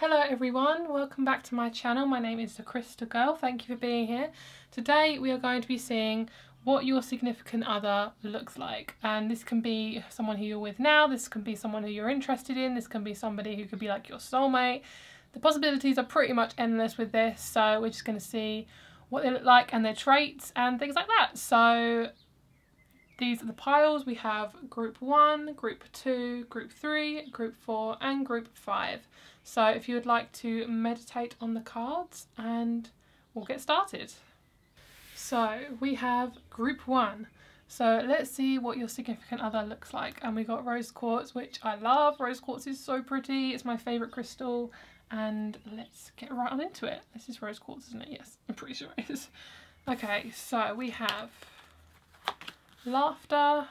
Hello everyone, welcome back to my channel. My name is The Crystal Girl. Thank you for being here. Today we are going to be seeing what your significant other looks like. And this can be someone who you're with now, this can be someone who you're interested in, this can be somebody who could be like your soulmate. The possibilities are pretty much endless with this, so we're just going to see what they look like and their traits and things like that. So these are the piles. We have group 1, group 2, group 3, group 4 and group 5. So if you would like to meditate on the cards, and we'll get started. So we have group 1. So let's see what your significant other looks like. And we got rose quartz, which I love. Rose quartz is so pretty. It's my favourite crystal. And let's get right on into it. This is rose quartz, isn't it? Yes, I'm pretty sure it is. Okay, so we have laughter,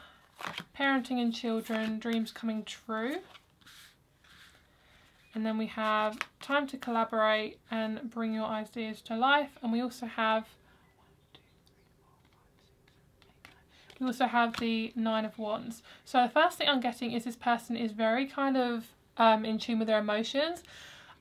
parenting and children, dreams coming true. And then we have time to collaborate and bring your ideas to life. And we also have the 9 of wands. So the first thing I'm getting is this person is very kind of in tune with their emotions.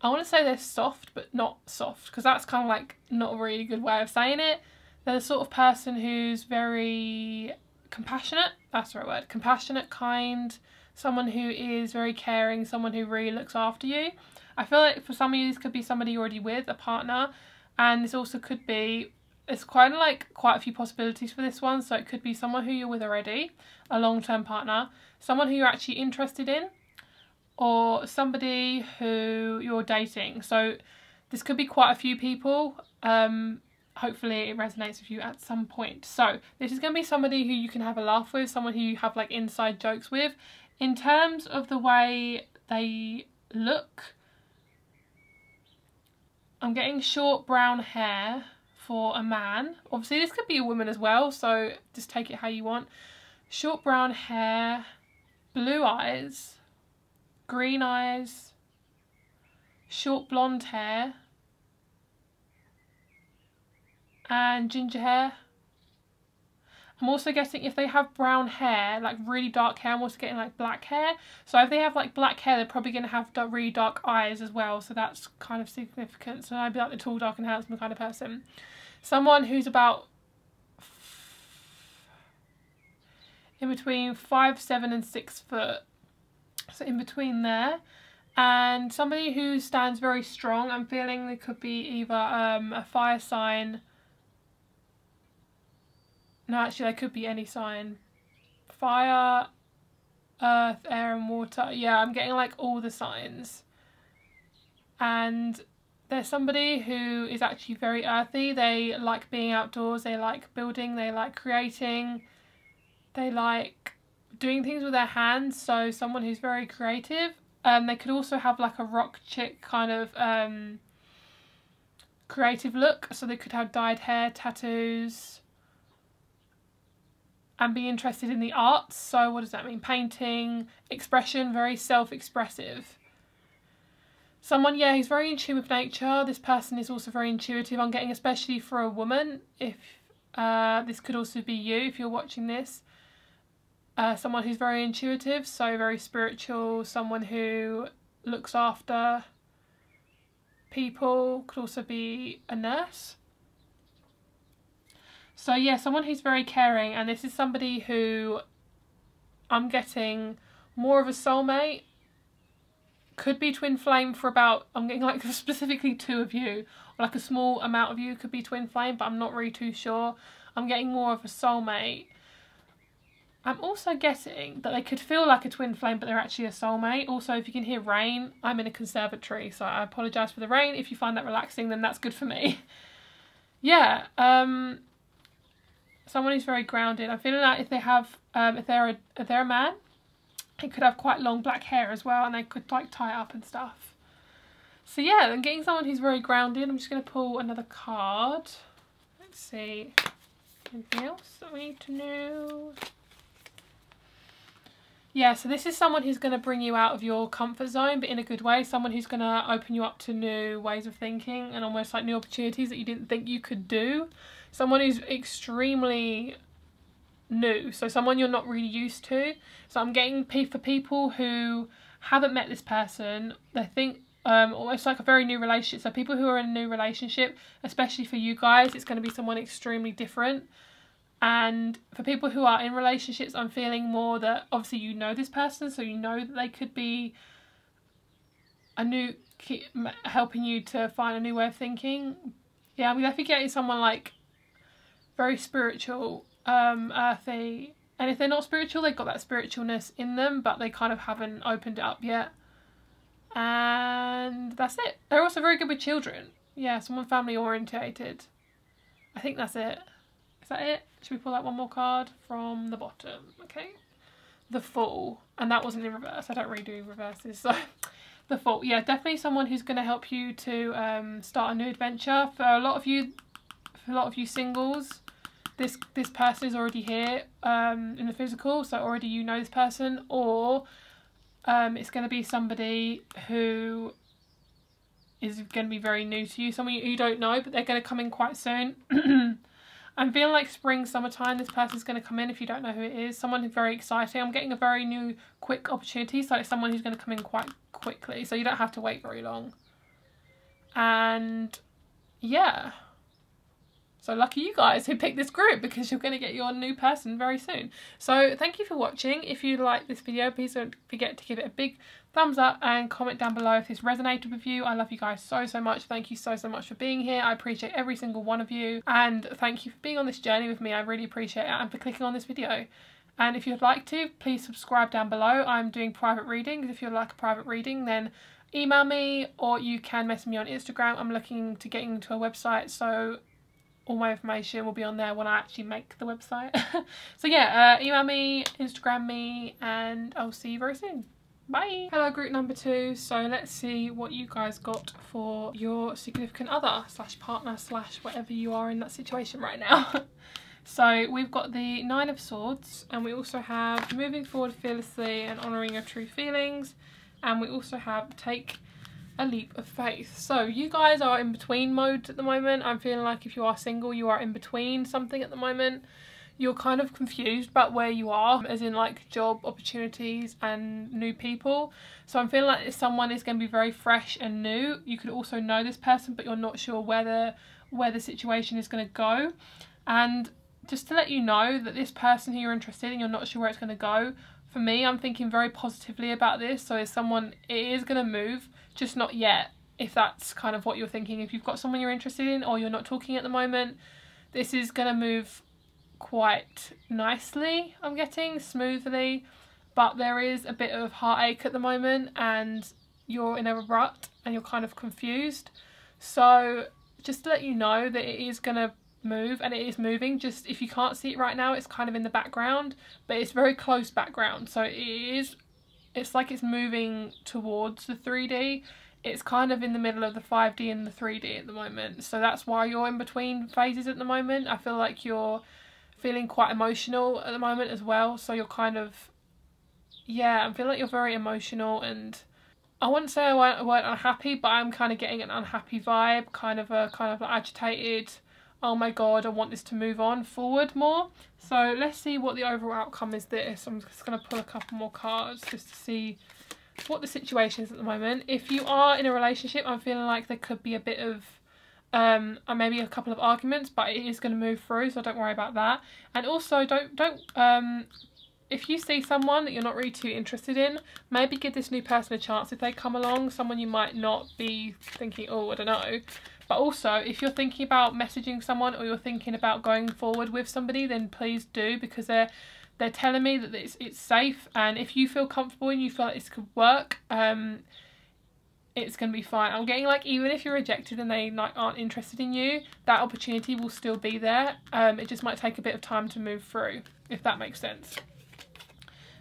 I want to say they're soft, but not soft, because that's kind of like not a really good way of saying it. They're the sort of person who's very compassionate, that's the right word, compassionate, kind, someone who is very caring, someone who really looks after you. I feel like for some of you this could be somebody you're already with, a partner, and this also could be, it's kind of like quite a few possibilities for this one, so it could be someone who you're with already, a long-term partner, someone who you're actually interested in, or somebody who you're dating. So this could be quite a few people. Hopefully it resonates with you at some point. So this is going to be somebody who you can have a laugh with, someone who you have like inside jokes with. In terms of the way they look, I'm getting short brown hair for a man. Obviously this could be a woman as well, so just take it how you want. Short brown hair, blue eyes, green eyes, short blonde hair, and ginger hair. I'm also getting, if they have brown hair, like really dark hair, I'm also getting like black hair. So if they have like black hair, they're probably going to have really dark eyes as well. So that's kind of significant. So I'd be like the tall, dark and handsome kind of person. Someone who's about in between 5'7" and 6 foot. So in between there. And somebody who stands very strong. I'm feeling they could be either a fire sign. No, actually, they could be any sign. Fire, earth, air and water. Yeah, I'm getting like all the signs. And there's somebody who is actually very earthy. They like being outdoors. They like building. They like creating. They like doing things with their hands. So someone who's very creative. They could also have like a rock chick kind of creative look. So they could have dyed hair, tattoos, and be interested in the arts. So what does that mean? Painting, expression, very self-expressive. Someone, yeah, who's very in tune with nature. This person is also very intuitive, I'm getting, especially for a woman. If this could also be you if you're watching this. Someone who's very intuitive, so very spiritual, someone who looks after people, could also be a nurse. So yeah, someone who's very caring, and this is somebody who I'm getting more of a soulmate. Could be twin flame for about, I'm getting like specifically two of you, or like a small amount of you could be twin flame, but I'm not really too sure. I'm getting more of a soulmate. I'm also getting that they could feel like a twin flame, but they're actually a soulmate. Also, if you can hear rain, I'm in a conservatory, so I apologise for the rain. If you find that relaxing, then that's good for me. Yeah, someone who's very grounded. I'm feeling like if they have, if they're a man, they could have quite long black hair as well, and they could like tie it up and stuff. So yeah, I'm getting someone who's very grounded. I'm just going to pull another card. Let's see, anything else that we need to know? Yeah, so this is someone who's going to bring you out of your comfort zone, but in a good way. Someone who's going to open you up to new ways of thinking and almost like new opportunities that you didn't think you could do. Someone who's extremely new, so someone you're not really used to. So I'm getting for people who haven't met this person, they think almost like a very new relationship. So people who are in a new relationship, especially for you guys, it's going to be someone extremely different. And for people who are in relationships, I'm feeling more that obviously you know this person, so you know that they could be a new, helping you to find a new way of thinking. Yeah, I'm definitely getting someone like very spiritual, earthy. And if they're not spiritual, they've got that spiritualness in them, but they kind of haven't opened it up yet. And that's it. They're also very good with children. Yeah, someone family orientated. I think that's it. Is that it? Should we pull out one more card from the bottom? Okay. The Fool. And that wasn't in reverse. I don't really do reverses. So The Fool. Yeah, definitely someone who's going to help you to start a new adventure. For a lot of you, singles, this person is already here in the physical. So already you know this person. Or it's going to be somebody who is going to be very new to you. Someone you don't know, but they're going to come in quite soon. I'm feeling like spring, summertime, this person's going to come in if you don't know who it is. Someone who's very exciting. I'm getting a very new, quick opportunity. So it's someone who's going to come in quite quickly. So you don't have to wait very long. And yeah. So lucky you guys who picked this group, because you're going to get your new person very soon. So thank you for watching. If you like this video, please don't forget to give it a big thumbs up and comment down below if this resonated with you. I love you guys so, so much. Thank you so, so much for being here. I appreciate every single one of you, and thank you for being on this journey with me. I really appreciate it, and for clicking on this video. And if you'd like to, please subscribe down below. I'm doing private readings. If you'd like a private reading, then email me, or you can message me on Instagram. I'm looking to get into a website, so all my information will be on there when I actually make the website. So yeah, email me, Instagram me, and I'll see you very soon. Bye. Hello, group number 2. So let's see what you guys got for your significant other / partner / whatever you are in that situation right now. So we've got the 9 of Swords, and we also have moving forward fearlessly and honouring your true feelings, and we also have take a leap of faith. So you guys are in between mode at the moment. I'm feeling like if you are single, you are in between something at the moment. You're kind of confused about where you are, as in like job opportunities and new people. So I'm feeling like if someone is going to be very fresh and new, you could also know this person, but you're not sure where the situation is going to go. And just to let you know that this person who you're interested in, you're not sure where it's going to go. For me, I'm thinking very positively about this. So if someone, it is going to move, just not yet, if that's kind of what you're thinking. If you've got someone you're interested in, or you're not talking at the moment, this is going to move quite nicely, I'm getting, smoothly, but there is a bit of heartache at the moment, and you're in a rut, and you're kind of confused. So just to let you know that it is going to move, and it is moving. Just if you can't see it right now, it's kind of in the background, but it's very close background. So it's like it's moving towards the 3D. It's kind of in the middle of the 5D and the 3D at the moment. So that's why you're in between phases at the moment. I feel like you're feeling quite emotional at the moment as well. So you're kind of, yeah, I feel like you're very emotional, and I wouldn't say I weren't unhappy, but I'm kind of getting an unhappy vibe, kind of agitated. Oh my god, I want this to move on forward more. So let's see what the overall outcome is this. I'm just going to pull a couple more cards just to see what the situation is at the moment. If you are in a relationship, I'm feeling like there could be a bit of maybe a couple of arguments, but it is going to move through, so don't worry about that. And also don't if you see someone that you're not really too interested in, maybe give this new person a chance. If they come along, someone you might not be thinking, oh, I don't know. But also, if you're thinking about messaging someone, or you're thinking about going forward with somebody, then please do, because they're telling me that it's safe. And if you feel comfortable and you feel like this could work, it's going to be fine. I'm getting like, even if you're rejected and they like aren't interested in you, that opportunity will still be there. It just might take a bit of time to move through, if that makes sense.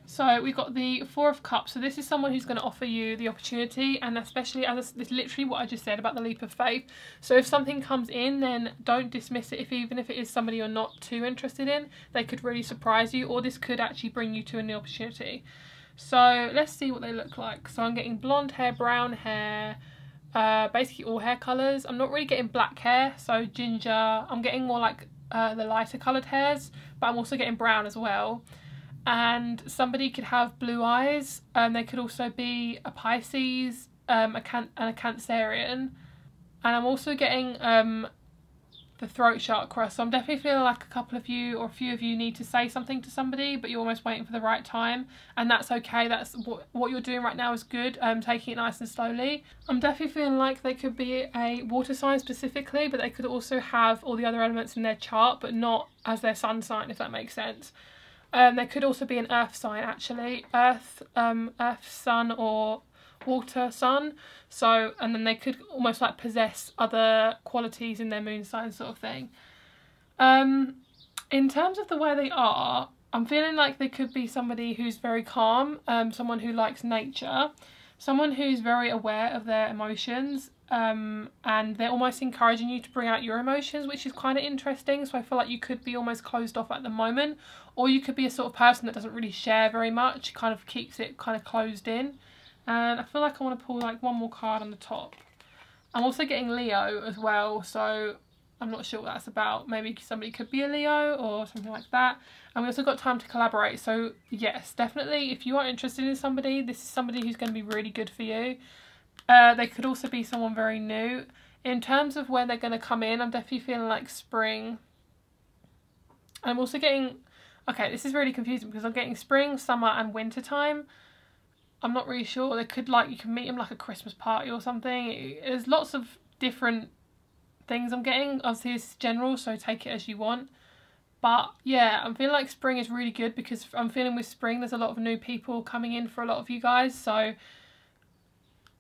So we've got the 4 of Cups. So this is someone who's going to offer you the opportunity, and especially as this literally what I just said about the leap of faith. So if something comes in, then don't dismiss it. Even if it is somebody you're not too interested in, they could really surprise you, or this could actually bring you to a new opportunity. So let's see what they look like. So I'm getting blonde hair, brown hair, basically all hair colours. I'm not really getting black hair, so ginger. I'm getting more like the lighter coloured hairs, but I'm also getting brown as well. And somebody could have blue eyes, and they could also be a Pisces, a Cancerian, and I'm also getting the throat chakra, so I'm definitely feeling like a couple of you or a few of you need to say something to somebody, but you're almost waiting for the right time, and that's okay. That's what you're doing right now is good. Taking it nice and slowly. I'm definitely feeling like they could be a water sign specifically, but they could also have all the other elements in their chart, but not as their sun sign, if that makes sense. They could also be an earth sign, actually. Earth, sun, or water, sun. So, and then they could almost like possess other qualities in their moon sign, sort of thing. In terms of the way they are, I'm feeling like they could be somebody who's very calm, someone who likes nature, someone who's very aware of their emotions, and they're almost encouraging you to bring out your emotions, which is kind of interesting. So I feel like you could be almost closed off at the moment, or you could be a sort of person that doesn't really share very much, kind of keeps it kind of closed in. And I feel like I want to pull like one more card on the top. I'm also getting Leo as well, so I'm not sure what that's about. Maybe somebody could be a Leo or something like that. And we also got time to collaborate. So yes, definitely if you are interested in somebody, this is somebody who's going to be really good for you. They could also be someone very new. In terms of where they're going to come in, I'm definitely feeling like spring. I'm also getting, okay, this is really confusing because I'm getting spring, summer and winter time. I'm not really sure. They could, like, you can meet them like a Christmas party or something. There's lots of different things I'm getting. Obviously this is general, so take it as you want. But yeah, I'm feeling like spring is really good because I'm feeling with spring there's a lot of new people coming in for a lot of you guys. So,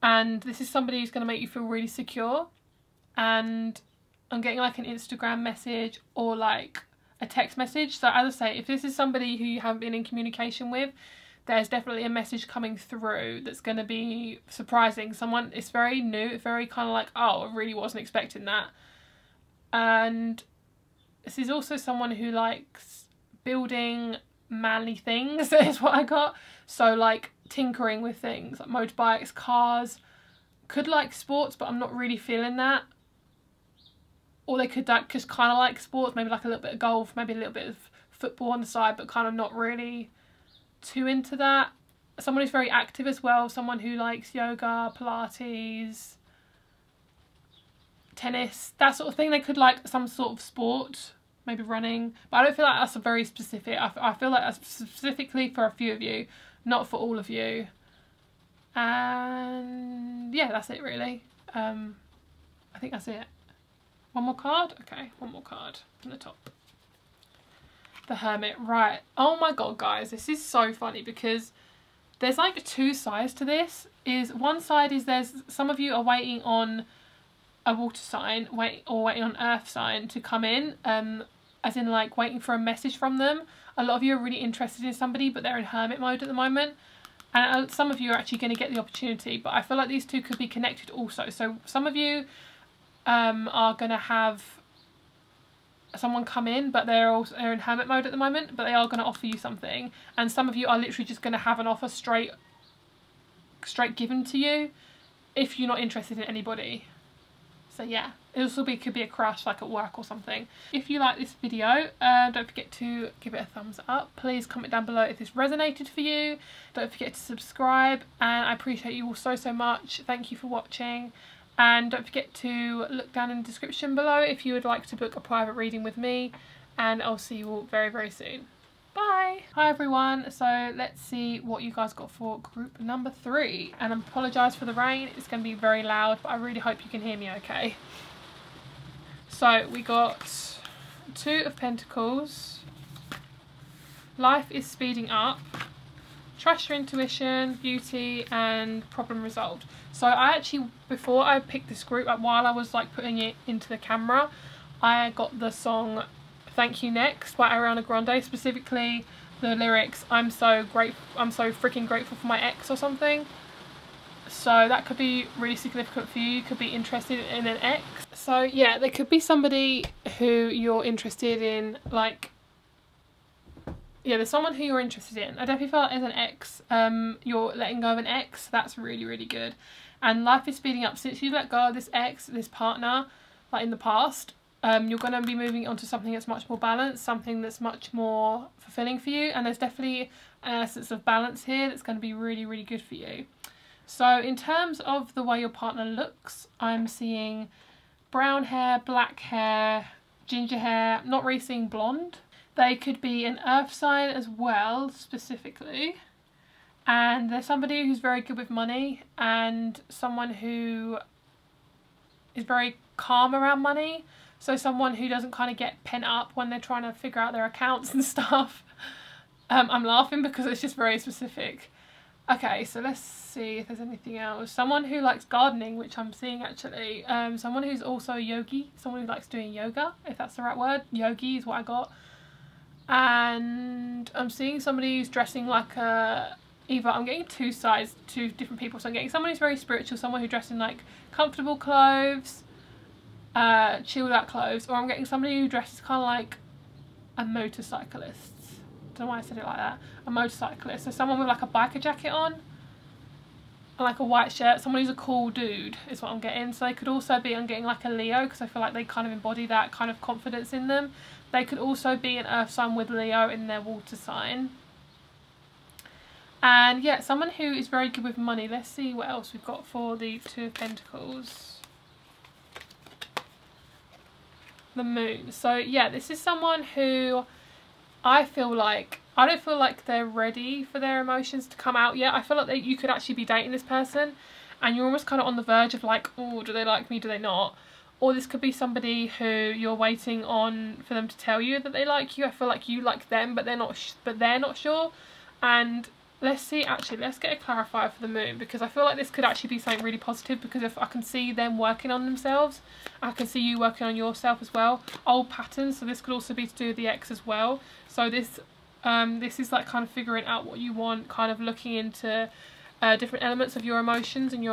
and this is somebody who's going to make you feel really secure. And I'm getting like an Instagram message or like a text message. So as I say, if this is somebody who you haven't been in communication with, there's definitely a message coming through that's going to be surprising someone. It's very new, very kind of like, oh, I really wasn't expecting that. And this is also someone who likes building manly things, is what I got. So like tinkering with things, like motorbikes, cars. Could like sports, but I'm not really feeling that. Or they could like, just kind of like sports, maybe like a little bit of golf, maybe a little bit of football on the side, but kind of not really too into that. Someone who's very active as well, someone who likes yoga, Pilates, tennis, that sort of thing. They could like some sort of sport, maybe running, but I don't feel like that's a very specific. I feel like that's specifically for a few of you, not for all of you. And yeah, that's it really. I think that's it. One more card? Okay, one more card from the top. The Hermit, right. Oh my god guys, this is so funny because there's like two sides to this. Is one side is there's some of you are waiting on a water sign, waiting on earth sign to come in, as in like waiting for a message from them. A lot of you are really interested in somebody but they're in hermit mode at the moment, and some of you are actually going to get the opportunity, but I feel like these two could be connected also. So some of you are going to have someone come in but they're in hermit mode at the moment, but they are going to offer you something, and some of you are literally just going to have an offer straight given to you if you're not interested in anybody. So yeah, it also could be a crush like at work or something. If you like this video, don't forget to give it a thumbs up. Please comment down below if this resonated for you. Don't forget to subscribe, and I appreciate you all so much. Thank you for watching. And don't forget to look down in the description below if you would like to book a private reading with me. And I'll see you all very, very soon. Bye! Hi everyone, so let's see what you guys got for group number 3. And I apologise for the rain, it's going to be very loud, but I really hope you can hear me okay. So we got 2 of Pentacles. Life is speeding up. Trust your intuition, beauty and problem resolved. So I actually, before I picked this group up, while I was like putting it into the camera, I got the song Thank You Next by Ariana Grande, specifically the lyrics I'm so freaking grateful for my ex or something. So that could be really significant for you. You could be interested in an ex. So yeah, there could be somebody who you're interested in, like, yeah, there's someone who you're interested in. I definitely feel like there's an ex, you're letting go of an ex, that's really, really good. And life is speeding up. Since you let go of this ex, this partner, like in the past, you're going to be moving on to something that's much more balanced, something that's much more fulfilling for you. And there's definitely an essence of balance here that's going to be really, really good for you. So in terms of the way your partner looks, I'm seeing brown hair, black hair, ginger hair. I'm not really seeing blonde. They could be an earth sign as well, specifically. And they're somebody who's very good with money and someone who is very calm around money. So someone who doesn't kind of get pent up when they're trying to figure out their accounts and stuff. I'm laughing because it's just very specific. Okay, so let's see if there's anything else. Someone who likes gardening, which I'm seeing actually. Someone who's also a yogi, someone who likes doing yoga, if that's the right word. Yogi is what I got. And I'm seeing somebody who's dressing like a... Either I'm getting two sides, two different people. So I'm getting someone who's very spiritual, someone who dresses in like comfortable clothes, chilled out clothes, or I'm getting somebody who dresses kind of like a motorcyclist. Don't know why I said it like that. A motorcyclist. So someone with like a biker jacket on and like a white shirt. Someone who's a cool dude is what I'm getting. So they could also be, I'm getting like a Leo because I feel like they kind of embody that kind of confidence in them. They could also be an earth sign with Leo in their water sign. And yeah, someone who is very good with money. Let's see what else we've got for the Two of Pentacles. The Moon. So yeah, this is someone who I feel like, I don't feel like they're ready for their emotions to come out yet. I feel like that you could actually be dating this person and you're almost kind of on the verge of like, oh, do they like me, do they not? Or this could be somebody who you're waiting on for them to tell you that they like you. I feel like you like them, but they're not sure. And let's see, actually, let's get a clarifier for the Moon, because I feel like this could actually be something really positive, because if I can see them working on themselves, I can see you working on yourself as well. Old patterns, so this could also be to do with the ex as well. So this this is like kind of figuring out what you want, kind of looking into different elements of your emotions and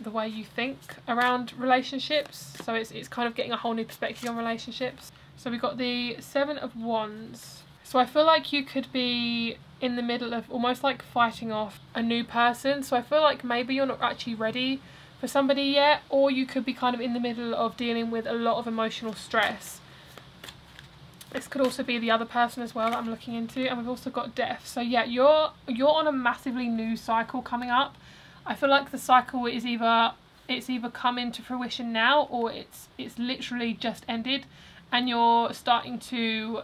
the way you think around relationships. So it's kind of getting a whole new perspective on relationships. So we've got the Seven of Wands. So I feel like you could be in the middle of almost like fighting off a new person. So I feel like maybe you're not actually ready for somebody yet, or you could be kind of in the middle of dealing with a lot of emotional stress. This could also be the other person as well that I'm looking into. And we've also got Death. So yeah, you're on a massively new cycle coming up. I feel like the cycle is either come into fruition now, or it's literally just ended. And you're starting to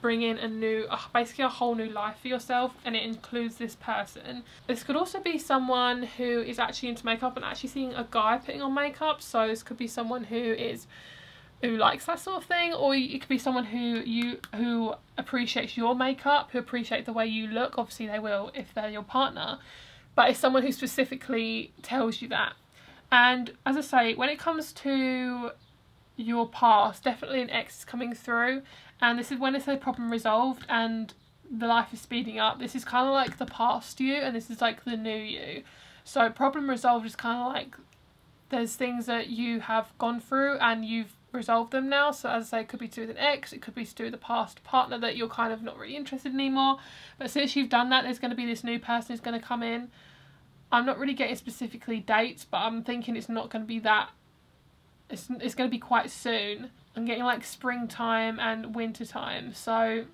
bring in a new, basically a whole new life for yourself, and it includes this person. This could also be someone who is actually into makeup and actually seeing a guy putting on makeup. So this could be someone who likes that sort of thing, or it could be someone who appreciates your makeup, who appreciates the way you look. Obviously they will if they're your partner, but it's someone who specifically tells you that. And as I say, when it comes to your past, definitely an ex is coming through, and this is when it's a problem resolved and the life is speeding up. This is kind of like the past you, and this is like the new you. So problem resolved is kind of like there's things that you have gone through and you've resolved them now. So as I say, it could be to do with an ex, it could be to do with the past partner that you're kind of not really interested in anymore, but since you've done that, there's going to be this new person who's going to come in. I'm not really getting specifically dates, but I'm thinking it's not going to be that. It's going to be quite soon. I'm getting like springtime and winter time. So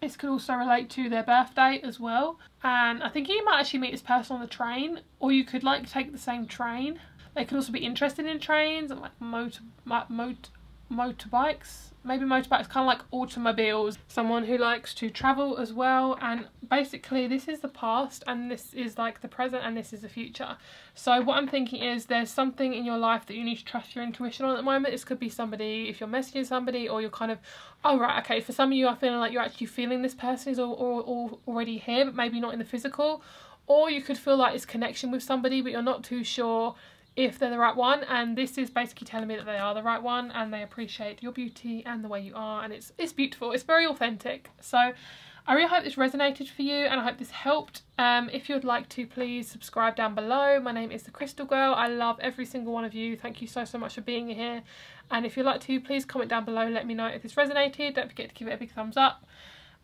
this could also relate to their birthday as well. And I think you might actually meet this person on the train, or you could like take the same train. They could also be interested in trains and like motorbikes. Maybe motorbikes, kind of like automobiles. Someone who likes to travel as well. And basically this is the past, and this is like the present, and this is the future. So what I'm thinking is there's something in your life that you need to trust your intuition on at the moment. This could be somebody, if you're messaging somebody, or you're kind of, oh right, okay, for some of you are feeling like you're actually feeling this person is already here, but maybe not in the physical. Or you could feel like it's connection with somebody, but you're not too sure if they're the right one, and this is basically telling me that they are the right one, and they appreciate your beauty and the way you are, and it's beautiful, it's very authentic. So I really hope this resonated for you, and I hope this helped. If you'd like to, please subscribe down below. My name is The Crystal Girl. I love every single one of you. Thank you so much for being here, and if you'd like to, please comment down below, let me know if this resonated. Don't forget to give it a big thumbs up,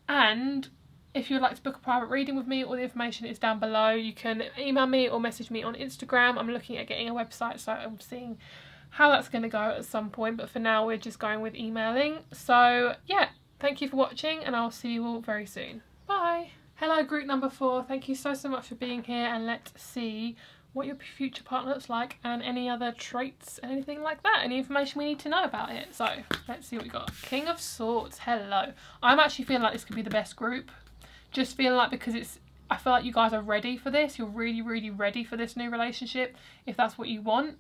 and if you'd like to book a private reading with me, all the information is down below. You can email me or message me on Instagram. I'm looking at getting a website, so I'm seeing how that's going to go at some point. But for now, we're just going with emailing. So yeah, thank you for watching, and I'll see you all very soon. Bye! Hello group number 4, thank you so much for being here, and let's see what your future partner looks like and any other traits and anything like that, any information we need to know about it. So let's see what we got. King of Swords, hello. I'm actually feeling like this could be the best group. Just feeling like, because it's, I feel like you guys are ready for this. You're really ready for this new relationship, if that's what you want.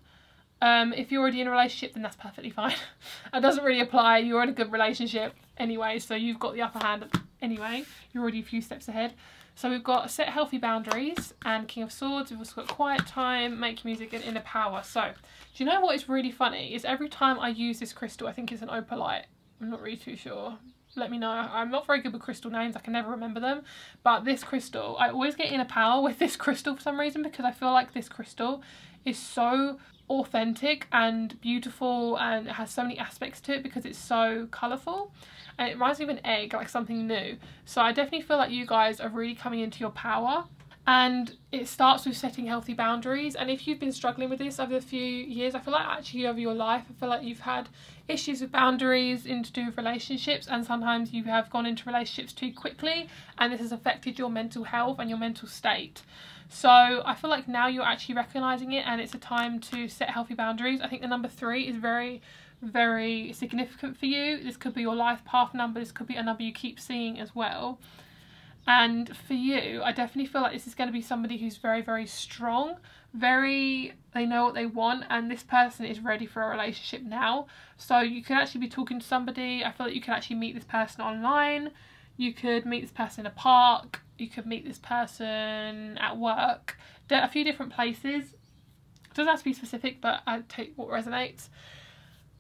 If you're already in a relationship, then that's perfectly fine. It doesn't really apply. You're in a good relationship anyway, so you've got the upper hand anyway. You're already a few steps ahead. So we've got set healthy boundaries and King of Swords. We've also got quiet time, make music, and inner power. So do you know what is really funny? Is every time I use this crystal, I think it's an opalite. I'm not really too sure. Let me know. I'm not very good with crystal names. I can never remember them. But this crystal, I always get inner power with this crystal for some reason, because I feel like this crystal is so authentic and beautiful, and it has so many aspects to it because it's so colourful, and it reminds me of an egg, like something new. So I definitely feel like you guys are really coming into your power, and it starts with setting healthy boundaries. And if you've been struggling with this over the few years, I feel like actually over your life, I feel like you've had issues with boundaries in to do with relationships, and sometimes you have gone into relationships too quickly, and this has affected your mental health and your mental state. So I feel like now you're actually recognising it, and it's a time to set healthy boundaries. I think the number 3 is very significant for you. This could be your life path number. This could be a number you keep seeing as well. And for you, I definitely feel like this is going to be somebody who's very strong, they know what they want, and this person is ready for a relationship now. So you could actually be talking to somebody. I feel like you could actually meet this person online. You could meet this person in a park. You could meet this person at work. A few different places. It doesn't have to be specific, but I take what resonates.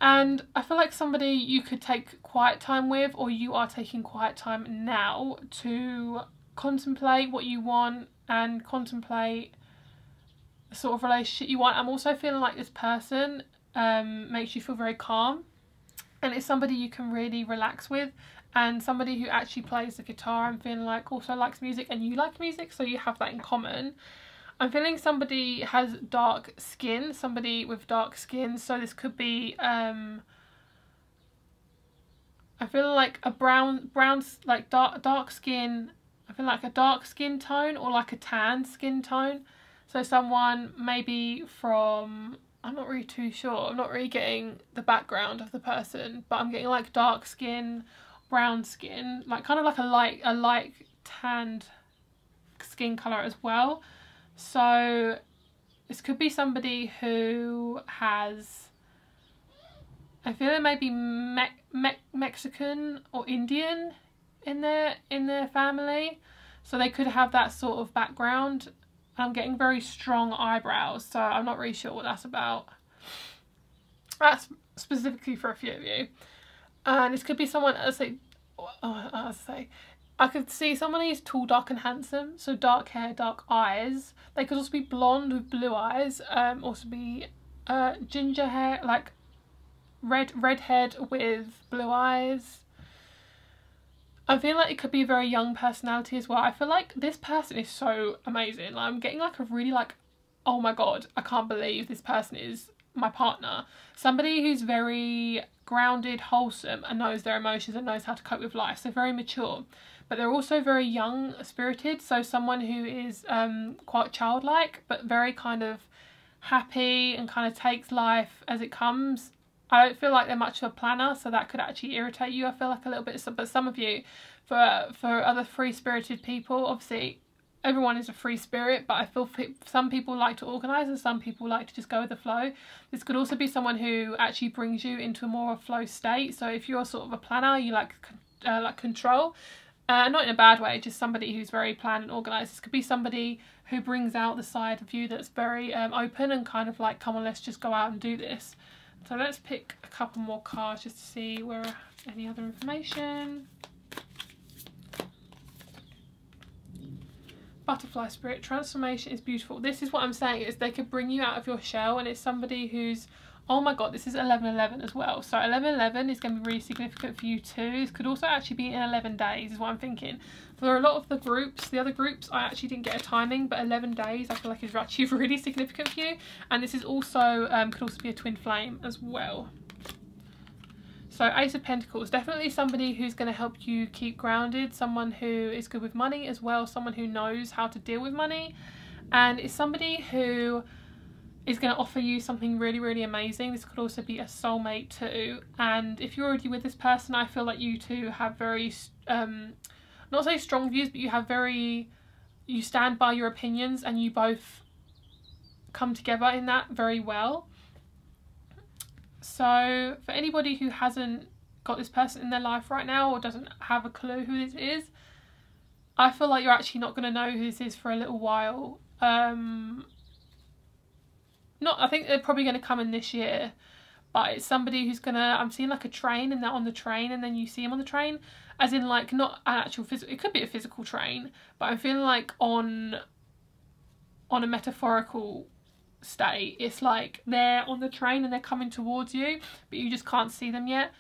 And I feel like somebody you could take quiet time with, or you are taking quiet time now to contemplate what you want and contemplate the sort of relationship you want. I'm also feeling like this person makes you feel very calm, and it's somebody you can really relax with, and somebody who actually plays the guitar. I'm feeling like also likes music, and you like music, so you have that in common. I'm feeling somebody has dark skin, somebody with dark skin, so this could be, I feel like a brown, like dark skin, I feel like a dark skin tone, or like a tan skin tone. So someone maybe from, I'm not really too sure, I'm not really getting the background of the person, but I'm getting like dark skin, brown skin, like kind of like a light tanned skin colour as well. So this could be somebody who has, I feel it may be Mexican or Indian in their family, so they could have that sort of background. I'm getting very strong eyebrows, so I'm not really sure what that's about. That's specifically for a few of you. And this could be someone, I could see someone who's tall, dark and handsome, so dark hair, dark eyes. They could also be blonde with blue eyes, also be ginger hair, like red head with blue eyes. I feel like it could be a very young personality as well. I feel like this person is so amazing. Like, I'm getting like a really like, oh my god, I can't believe this person is my partner. Somebody who's very grounded, wholesome, and knows their emotions and knows how to cope with life. So very mature, but they're also very young spirited. So someone who is quite childlike, but very kind of happy and kind of takes life as it comes. I don't feel like they're much of a planner, so that could actually irritate you, I feel like, a little bit. But some of you, for other free-spirited people, obviously everyone is a free spirit, but I feel some people like to organise and some people like to just go with the flow. This could also be someone who actually brings you into a more flow state. So if you're sort of a planner, you like control, not in a bad way, just somebody who's very planned and organised. This could be somebody who brings out the side of you that's very open and kind of like, come on, let's just go out and do this. So let's pick a couple more cards just to see where any other information. Butterfly spirit, transformation is beautiful. This is what I'm saying, is they could bring you out of your shell, and it's somebody who's, oh my god, this is 11/11 as well. So 11/11 is going to be really significant for you too. This could also actually be in 11 days is what I'm thinking. For a lot of the groups, the other groups, I actually didn't get a timing, but 11 days I feel like is actually really significant for you. And this is also, could also be a twin flame as well. So Ace of Pentacles, definitely somebody who's going to help you keep grounded, someone who is good with money as well, someone who knows how to deal with money, and it's somebody who is going to offer you something really, really amazing. This could also be a soulmate too, and if you're already with this person, I feel like you two have very, not so strong views, but you have very, you stand by your opinions and you both come together in that very well. So for anybody who hasn't got this person in their life right now or doesn't have a clue who this is, I feel like you're actually not going to know who this is for a little while. I think they're probably going to come in this year, but it's somebody who's going to, I'm seeing like a train and they're on the train and then you see them on the train, as in like not an actual physical, it could be a physical train, but I'm feeling like on a metaphorical state, it's like they're on the train and they're coming towards you, but you just can't see them yet,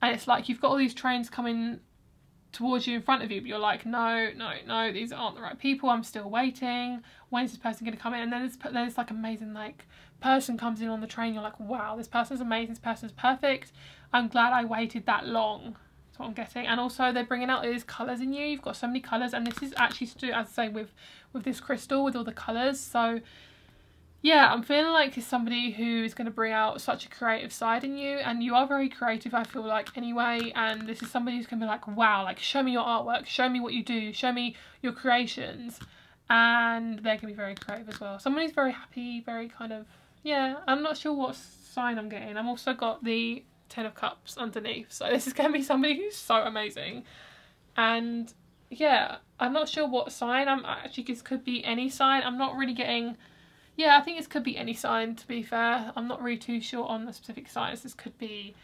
and it's like you've got all these trains coming towards you in front of you, but you're like, no, these aren't the right people, I'm still waiting, when is this person going to come in? And then there's like amazing like person comes in on the train, you're like, wow, this person's amazing, this person's perfect, I'm glad I waited that long. That's what I'm getting. And also they're bringing out these colours in you, you've got so many colours, and this is actually to do, as I say, with this crystal, with all the colours. So yeah, I'm feeling like it's somebody who is going to bring out such a creative side in you, and you are very creative, I feel like, anyway, and this is somebody who's going to be like, wow, like, show me your artwork, show me what you do, show me your creations, and they're going to be very creative as well. Somebody's very happy, very kind of, yeah, I'm not sure what sign I'm getting. I've also got the 10 of Cups underneath, so this is going to be somebody who's so amazing, and yeah, I'm not sure what sign. I'm actually, this could be any sign, I'm not really getting... Yeah, I think this could be any sign, to be fair. I'm not really too sure on the specific signs. This could be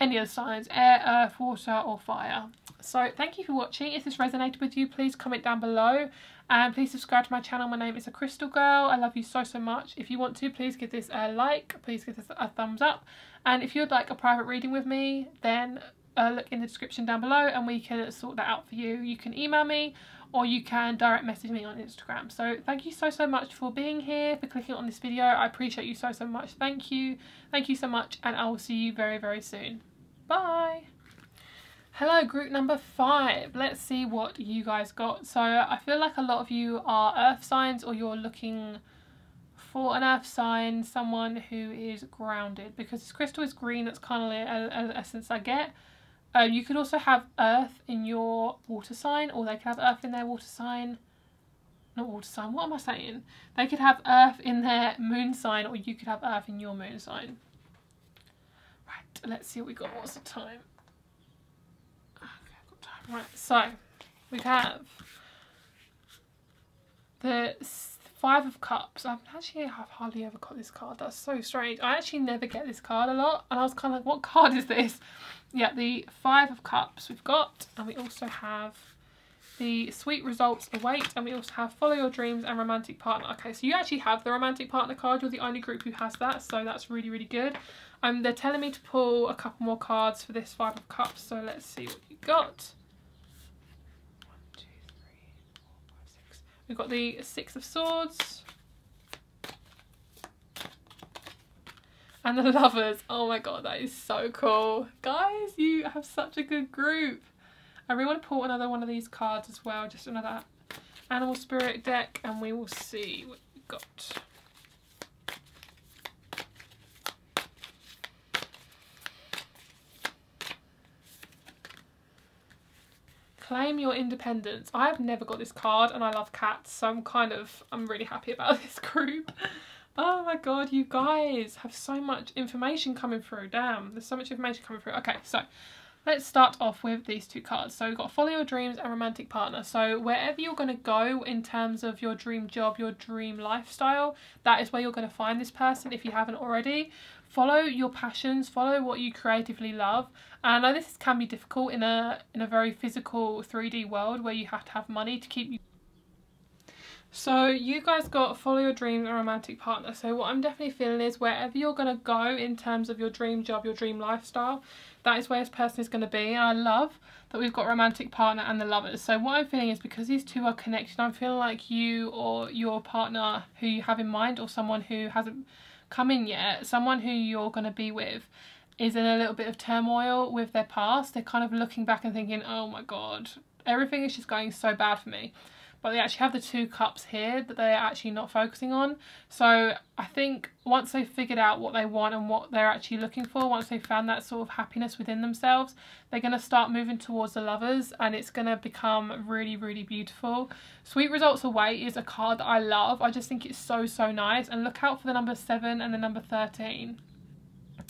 any other signs, air, earth, water or fire. So thank you for watching. If this resonated with you, please comment down below. And please subscribe to my channel. My name is The Crystal Girl. I love you so, so much. If you want to, please give this a like. Please give this a thumbs up. And if you'd like a private reading with me, then look in the description down below and we can sort that out for you. You can email me, or you can direct message me on Instagram. So thank you so, so much for being here, for clicking on this video. I appreciate you so, so much. Thank you. Thank you so much. And I will see you very, very soon. Bye. Hello, group number 5. Let's see what you guys got. So I feel like a lot of you are earth signs, or you're looking for an earth sign, someone who is grounded, because this crystal is green. That's kind of an essence I get. You could also have earth in your water sign, or they could have earth in their water sign. Not water sign, what am I saying? They could have earth in their moon sign, or you could have earth in your moon sign. Right, let's see what we got. What's the time? Okay, I've got time. Right, so we have the 5 of Cups. I've hardly ever got this card. That's so strange. I actually never get this card a lot, and I was kind of like, what card is this? Yeah, the 5 of Cups we've got, and we also have the sweet results await, and we also have follow your dreams and romantic partner. Okay, so you actually have the romantic partner card. You're the only group who has that, so that's really, really good. They're telling me to pull a couple more cards for this 5 of Cups, so let's see what you got. 1, 2, 3, 4, 5, 6. We've got the 6 of Swords. And the Lovers. Oh my god, that is so cool. Guys, you have such a good group. I really want to pull another one of these cards as well. Just another animal spirit deck. And we will see what we've got. Claim your independence. I've never got this card, and I love cats. So I'm really happy about this group. Oh my god, you guys have so much information coming through. Damn, there's so much information coming through. Okay, so let's start off with these two cards. So we've got follow your dreams and romantic partner. So wherever you're going to go in terms of your dream job, your dream lifestyle, that is where you're going to find this person if you haven't already. Follow your passions, follow what you creatively love. And I know this can be difficult in a very physical 3D world where you have to have money to keep you. So you guys got follow your dreams and romantic partner. So what I'm definitely feeling is wherever you're going to go in terms of your dream job, your dream lifestyle, that is where this person is going to be. And I love that we've got romantic partner and the Lovers. So what I'm feeling is because these two are connected, I'm feeling like you or your partner who you have in mind, or someone who hasn't come in yet, someone who you're going to be with, is in a little bit of turmoil with their past. They're kind of looking back and thinking, oh my god, everything is just going so bad for me. But they actually have the two cups here that they're actually not focusing on. So I think once they've figured out what they want and what they're actually looking for, once they've found that sort of happiness within themselves, they're going to start moving towards the lovers, and it's going to become really, really beautiful. Sweet Results Away is a card that I love. I just think it's so, so nice. And look out for the number 7 and the number 13.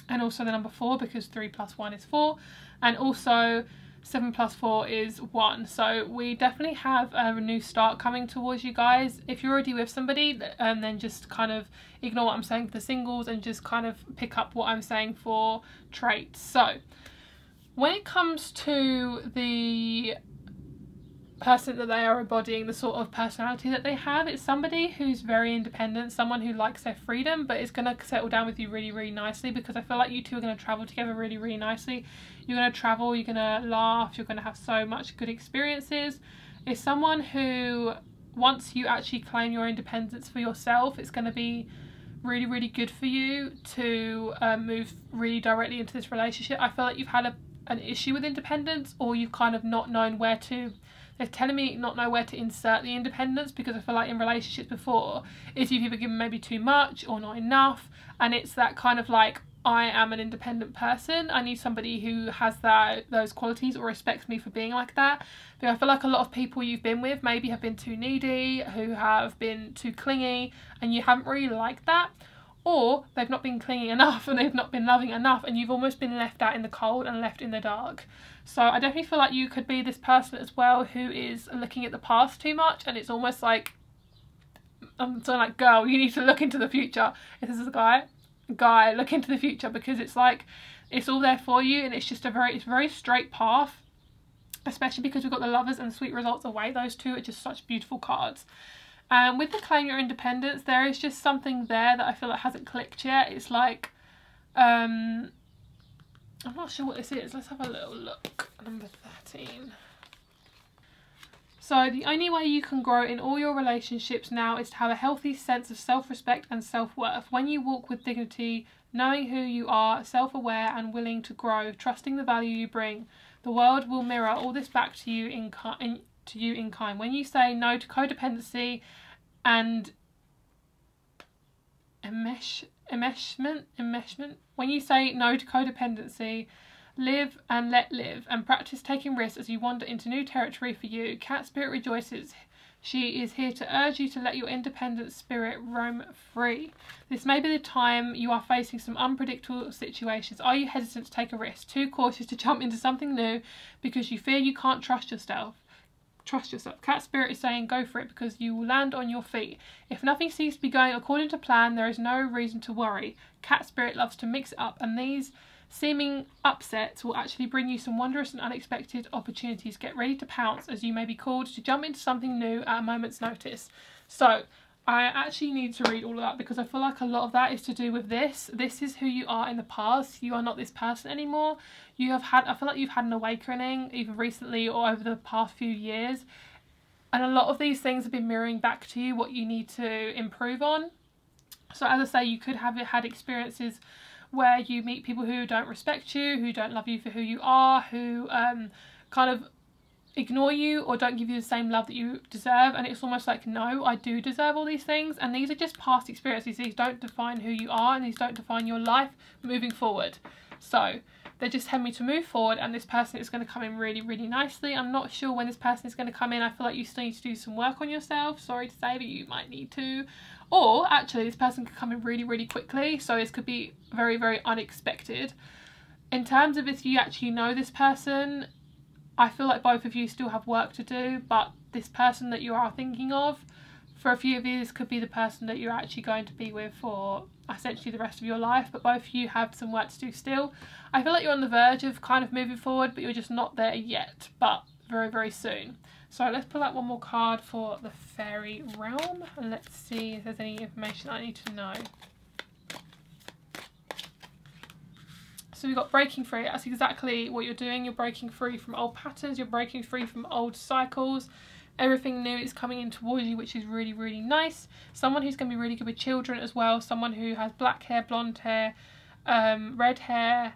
And also the number 4, because 3 plus 1 is 4. And also 7 plus 4 is 1. So we definitely have a new start coming towards you guys. If you're already with somebody, then just kind of ignore what I'm saying for the singles and just kind of pick up what I'm saying for traits. So when it comes to the person that they are embodying, the sort of personality that they have, it's somebody who's very independent, someone who likes their freedom, but is going to settle down with you really, really nicely, because I feel like you two are going to travel together really, really nicely. You're going to travel, you're going to laugh, you're going to have so much good experiences. It's someone who, once you actually claim your independence for yourself, it's going to be really, really good for you to move really directly into this relationship. I feel like you've had an issue with independence, or you've kind of not known where to, they're telling me not know where to insert the independence, because I feel like in relationships before, is you've either given maybe too much or not enough, and it's that kind of like, I am an independent person, I need somebody who has those qualities or respects me for being like that. But I feel like a lot of people you've been with maybe have been too needy, who have been too clingy, and you haven't really liked that. Or they've not been clingy enough and they've not been loving enough, and you've almost been left out in the cold and left in the dark. So I definitely feel like you could be this person as well who is looking at the past too much, and it's almost like, I'm sort of like, girl, you need to look into the future. If this is a guy, look into the future, because it's like, it's all there for you, and it's just it's a very straight path, especially because we've got the Lovers and Sweet Results Away. Those two are just such beautiful cards. And with the Claim Your Independence, there is just something there that I feel like hasn't clicked yet. It's like, I'm not sure what this is. Let's have a little look. Number 13. So the only way you can grow in all your relationships now is to have a healthy sense of self-respect and self-worth. When you walk with dignity, knowing who you are, self-aware and willing to grow, trusting the value you bring, the world will mirror all this back to you in kind. When you say no to codependency and enmeshment, when you say no to codependency, live and let live, and practice taking risks as you wander into new territory for you. Cat Spirit rejoices. She is here to urge you to let your independent spirit roam free. This may be the time you are facing some unpredictable situations. Are you hesitant to take a risk? Too cautious to jump into something new because you fear you can't trust yourself? Trust yourself. Cat Spirit is saying go for it, because you will land on your feet. If nothing seems to be going according to plan, there is no reason to worry. Cat Spirit loves to mix it up, and these seeming upsets will actually bring you some wondrous and unexpected opportunities. Get ready to pounce, as you may be called to jump into something new at a moment's notice. So I actually need to read all of that, because I feel like a lot of that is to do with this. This is who you are in the past. You are not this person anymore. You have had, I feel like you've had an awakening, even recently or over the past few years. And a lot of these things have been mirroring back to you what you need to improve on. So as I say, you could have had experiences where you meet people who don't respect you, who don't love you for who you are, who kind of ignore you or don't give you the same love that you deserve, and it's almost like, no, I do deserve all these things, and these are just past experiences. These don't define who you are, and these don't define your life moving forward. So they're just telling me to move forward, and this person is going to come in really, really nicely. I'm not sure when this person is going to come in. I feel like you still need to do some work on yourself, sorry to say, but you might need to. Or actually this person could come in really, really quickly, so this could be very, very unexpected. In terms of if you actually know this person, I feel like both of you still have work to do, but this person that you are thinking of, for a few of you, this could be the person that you're actually going to be with for essentially the rest of your life, but both of you have some work to do still. I feel like you're on the verge of kind of moving forward, but you're just not there yet, but very, very soon. So let's pull out one more card for the fairy realm, and let's see if there's any information I need to know. So we've got breaking free. That's exactly what you're doing. You're breaking free from old patterns. You're breaking free from old cycles. Everything new is coming in towards you, which is really, really nice. Someone who's going to be really good with children as well. Someone who has black hair, blonde hair, red hair,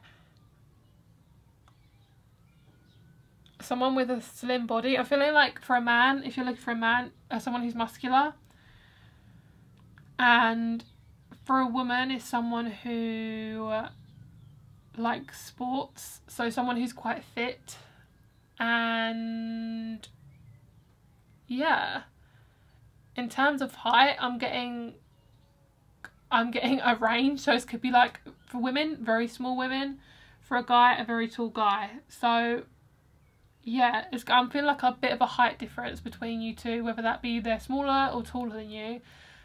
someone with a slim body. I feel like for a man, if you're looking for a man, someone who's muscular. And for a woman is someone who likes sports, so someone who's quite fit. And yeah, in terms of height, I'm getting a range, so this could be like for women, very small women, for a guy, a very tall guy. So yeah, I'm feeling like a bit of a height difference between you two, whether that be they're smaller or taller than you.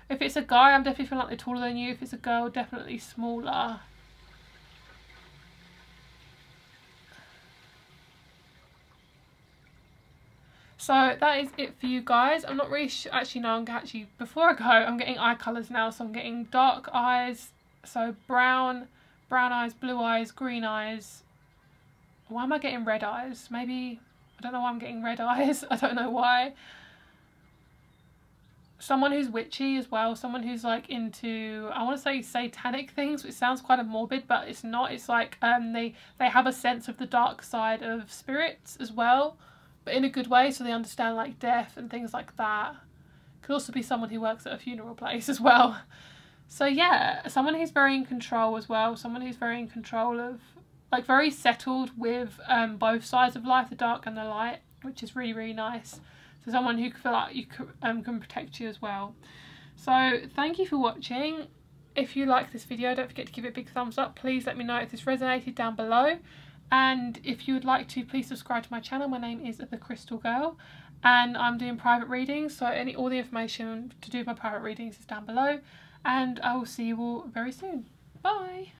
If it's a guy, I'm definitely feeling like they're taller than you. If it's a girl, definitely smaller. So that is it for you guys. I'm not really actually, no, actually, before I go, I'm getting eye colours now. So I'm getting dark eyes, so brown eyes, blue eyes, green eyes. Why am I getting red eyes? Maybe, I don't know why I'm getting red eyes. I don't know why. Someone who's witchy as well. Someone who's like into, I want to say satanic things, which sounds quite morbid, but it's not. It's like they have a sense of the dark side of spirits as well, but in a good way, so they understand like death and things like that. Could also be someone who works at a funeral place as well. So yeah, someone who's very in control as well, someone who's very in control of, like, very settled with both sides of life, the dark and the light, which is really, really nice. So someone who can feel like you can protect you as well. So thank you for watching. If you like this video, don't forget to give it a big thumbs up. Please let me know if this resonated down below. And if you would like to, please subscribe to my channel. My name is The Crystal Girl, and I'm doing private readings, so all the information to do with my private readings is down below, and I will see you all very soon. Bye!